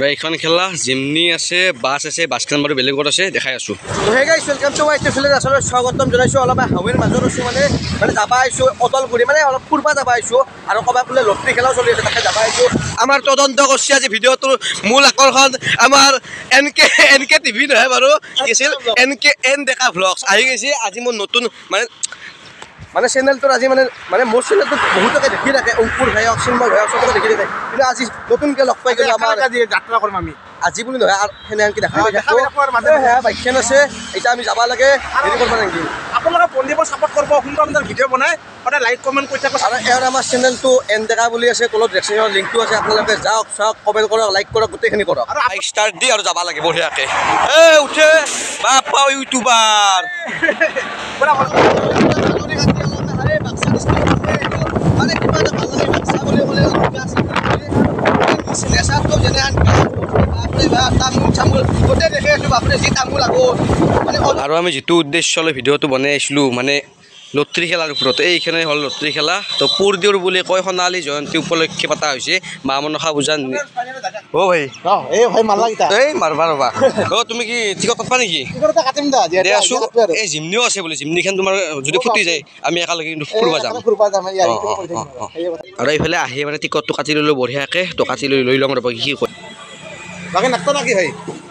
Orang ikan kela, zimni ase, bas ase, baskan baru beling kotor ase, dekaya su. Hey guys, welcome to my channel. Asal swagotom jelas su, alam hawir mazur su mana, mana dabai su, otol guri mana, alam purba dabai su. Anak kau baru le lopri kelau soalnya dekaya dabai su. Amar todon dok usia je video tu mula korban, amar NK TV nih baru, isil NKN dekaya vlogs. Ayo guys, aji mau nonton mana. Mana channel tuh aja mana most channel tuh banyak kayak dekhi rakhe umpur hai auction mall hai sob dekhi rakhe ini aji notun ke lokpai ke amar jatra korim ami aji boli noy ar hena ki dekha ha baikhan ase eta ami jaba lage heri korba nangi apnara bondibor support korbo hunta amar video banai ora like comment koita ko ara era amar channel tu en dekha boli ase kolor description link tu ase apnaloke jaok sok comment korok like korok gotei khani korok ara start di aru jaba lage bodhi ake e uthe bapa youtuber bora আৰু আমি যিটো উদ্দেশ্য লৈ ভিডিওটো বনাইছিলো মানে লট্ৰি খেলাৰ ওপৰত এইখানে হল লট্ৰি খেলা তো পূৰ্দিৰ বুলি কয় সোণালী জয়ন্তী উপলক্ষে পতা হৈছে মা মনসা পূজা ও ভাই এ ভাই মালা গিতা এই মারবা ৰবা ও তুমি কি টিকট পাবা নেকি টিকট কাটিম দা দে আছো এই জিমনিও আছে বুলি জিমনিখন তোমাৰ যদি ফুটি যায় আমি একা লাগি কিন্তু ফুৰবা যাম ইয়াৰি তো কৰি দিম আৰু এইফালে আহি মানে টিকটটো কাটি লৈ বঢ়িয়াকে তো কাটি লৈ লৈ লম ৰবা কি কয় লাগে নাকটো নাকি ভাই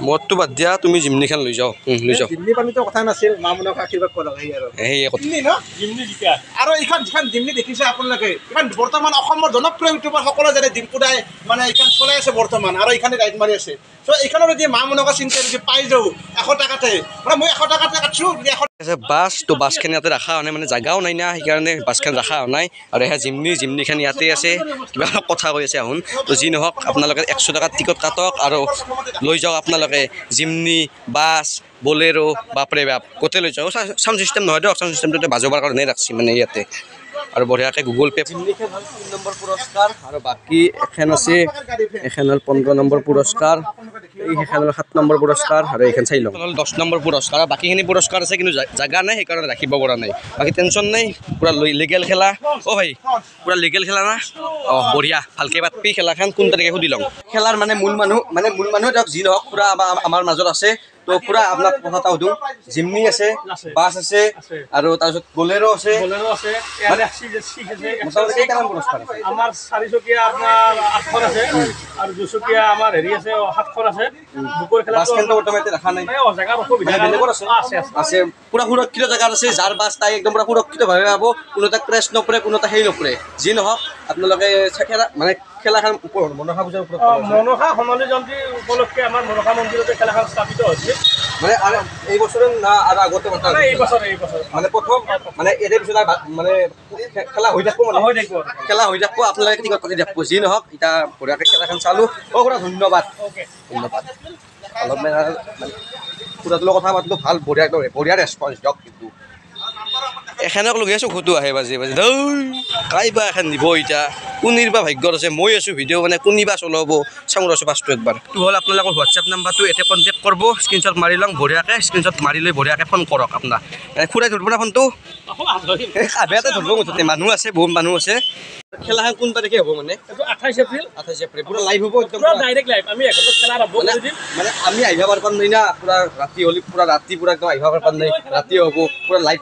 মতটো বাদ দিয়া তুমি জিমনিখন লৈ যাও লৈ যাও জিমনি পানী তো কথা নাছিল মা মনক আশীর্বাদ কৰা হয় আৰু এই জিমনি ন জিমনি জিকা আৰু এইখন জিমনি দেখিছে আপোনালোকে ইমান বৰ্তমান অসমৰ জনপ্ৰিয় ইউটিউবাৰ সকলো যেনে ডিম্পুদাই মানে এইখন চলাই আছে বৰ্তমান আৰু এইখানে গাইড মাৰি আছে সো এইখনৰ যদি মা মনক চিন্তা যদি পাই যাও 100 টকাতে মানে মই 100 টকাতে কাটছো বাস তো বাসখান ইয়াতে ৰাখা হয় মানে জাগাও নাই না সেইকাৰণে বাসখান ৰাখা হয় নাই আৰু এয়া জিমনিখন ইয়াতে আছে কিবা কথা কৈ আছে আহোন তো যি নহওক আপোনালোকে 100 টকা টিকট কাটক আৰু লৈ যাওক আপোনালোকে জিমনি বাস বলেৰো বাপৰে বাপ কতে লৈ যাওক সাউণ্ড সিস্টেম নহয় দক সাউণ্ড সিস্টেমটোতে বাজোৱাৰ কাৰণে ৰাখছি মানে ইয়াতে আৰু বঢ়িয়াকে গুগল পে জিমনিখন হল 3 নম্বৰ পুৰস্কাৰ আৰু বাকি এখন আছে এখন হল 15 নম্বৰ পুৰস্কাৰ এইখন হল 7 নম্বৰ পুৰস্কাৰ আৰু এইখন চাই লওঁ হল 10 নম্বৰ পুৰস্কাৰ আৰু বাকিখিনি পুৰস্কাৰ আছে কিন্তু জাগা নাই সেইকাৰণে ৰাখিব পৰা নাই বাকি টেনচন নাই পুৰা লিগেল খেলা ও ভাই পুৰা লিগেল খেলা না অ বঢ়িয়া ভালকে পাতপি খেলাখন কোন তাৰিখে সুধি লওঁ খেলাৰ মানে মূল মানুহ দক যি নহওক পুৰা আমাৰ মাজত আছে তো পুরা আপনার কথা তাও দিও জিমনি আছে বাস আছে আর তার সাথে বোলেরো আছে মানে ঠিক আছে মোটামুটি কত টাকা পুরস্কার আছে আমার 400 কি আপনার 800 আছে আর 200 কি আমার হেরি আছে 700 আছে বুকর খেলা বাস কিন্তু অটোমেটিক রাখা নাই ও জায়গা অসুবিধা আছে আছে পুরা সুরক্ষিত জায়গা আছে যার বাস তাই একদম পুরা সুরক্ষিত ভাবে পাবো কোনোটা ক্র্যাশ নপরে কোনোটা হেই নপরে জি নহক আপনাদের খেলা মানে খেলাখান মনসা পূজাৰ ওপৰত মনসা সোণালী জয়ন্তী উপলক্ষে আমাৰ মনসা মন্দিৰতে খেলাখান স্থাপিত হৈছে মানে এই বছৰ না আৰু আগতে কথা মানে এই বছৰ মানে প্ৰথম মানে এৰে পিছত মানে খেলা হৈ থাকিব আপোনালোকে টিকট কাটি থাকিব যি নহওক এটা পুৰাকে খেলাখান চালো অ পুৰা ধন্যবাদ অলপ মানে পুৰা তোৰ কথা মাতলো ভাল বঢ়িয়া ৰেছপন্স দিয়ক কিন্তু এখনক লগে আছো ঘটো আহে বাজি দৌ কাইবা এখন দিব এটা কোনিবা ভাগ্যৰ আছে মই আছো ভিডিঅ' মানে কোনিবা চলাব চাংৰাছো পাঁচটো একবাৰ তো হল আপোনালোকৰ WhatsApp নাম্বাৰটো এতে কন্টাক্ট কৰব স্ক্ৰিনশ্বট মাৰি লং বঢ়িয়াকে স্ক্ৰিনশ্বট মাৰি লৈ বঢ়িয়াকে ফোন কৰক আপোনাৰ মানে খুৰাই ধৰব না ফোনটো আবেতে ধৰব মুঠতে মানুহ আছে বহুত মানুহ আছে খেলাখন কোন তাৰিখে হ'ব মানে 28 এপ্ৰিল পুৰা লাইভ হ'ব একদম পুৰা ডাইৰেক্ট লাইভ আমি একদম খেলা আৰম্ভ কৰি দিম মানে আমি আহিব পাৰপান নাই না পুৰা ৰাতি হলি পুৰা ৰাতি পুৰা একদম আহিব পাৰপান নাই ৰাতি হ'ব পুৰা লাইভ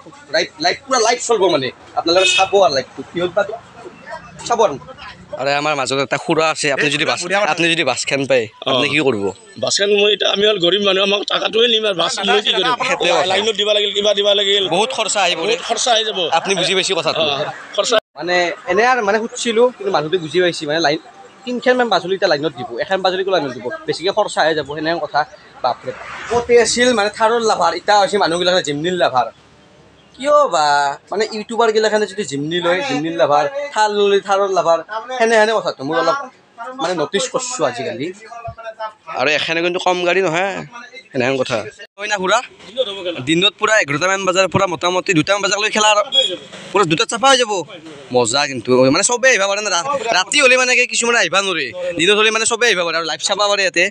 পুৰা লাইভ চলব মানে আপোনালোকে চাব আৰু লাইভটো কিহত পাতো চাবন আরে আমার মাজত একটা খুড়া আছে আপনি যদি বাসখান পায় আপনি কি করব বাসখান মই এটা আমি হল গরিব মানুহ আমাক টাকাটোই নিম আর বাস লৈ কি করি লাইনত দিবা লাগিল কিবা দিবা লাগিল বহুত খরচা আই যাব আপনি বুঝি বেশি কথাটো খরচা মানে এনে আর মানে হুচ্ছিল কিন্তু মানুহে বুঝি পাইছি মানে লাইন তিনখান মান বাজুলিটা লাইনত দিব এখন বাজুলিকো লাইনত দিব বেছিকে খরচা আই যাব হেনে কথা বাপৰে কতে আছিল মানে থাৰৰ লাভাৰ ইটা আছে মানুহগিলা জিমনিল লাভাৰ কিয় বা মানে ইউটিউবাৰ গিলাখানে যদি জিমনি লাভাৰ থাৰৰ লাভাৰ হেনে কথাটো মোৰ অলপ মানে নটিচ কৰছো আজিকালি আৰু এখানে কিন্তু কম গাড়ী নহয় হেনেহেন কথা হয় না পুৰা দিনত পুৰা 11টামান বজাৰ পুৰা মোটামুটি 2টামান বজালৈ খেলা পুৰা 2টা চাফা হৈ যাব মজা কিন্তু মানে সবে আহিবা পাৰে না ৰাতি হ'লে মানে কিছুমানে আহিবা নৰে দিনত হ'লে মানে সবে আহিবা পাৰে আৰু লাইভ চাবা পাৰে ইয়াতে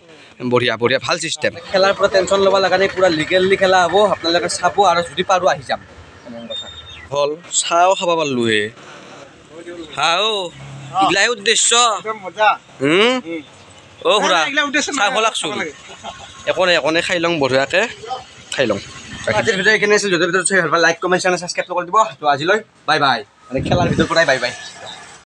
বঢ়িয়া ভাল চিষ্টেম খেলাৰ পৰা টেনচন ল'ব লগা নাই পুৰা লিগেলি খেলা হ'ব আপোনালোকে চাব আৰু যদি পাৰো আহি যাম হল চাও খাব পাৰলুহে হাও ইগলাই উদ্দেশ্য মজা Oh hura, saya kolak suruh. Ekone khai long borja ke, khai long. Akhir video ini saya jodoh terus saya like, comment, share, subscribe, lagi di bawah. Tuh aja loh, bye bye. Ada kalian video pernah bye bye.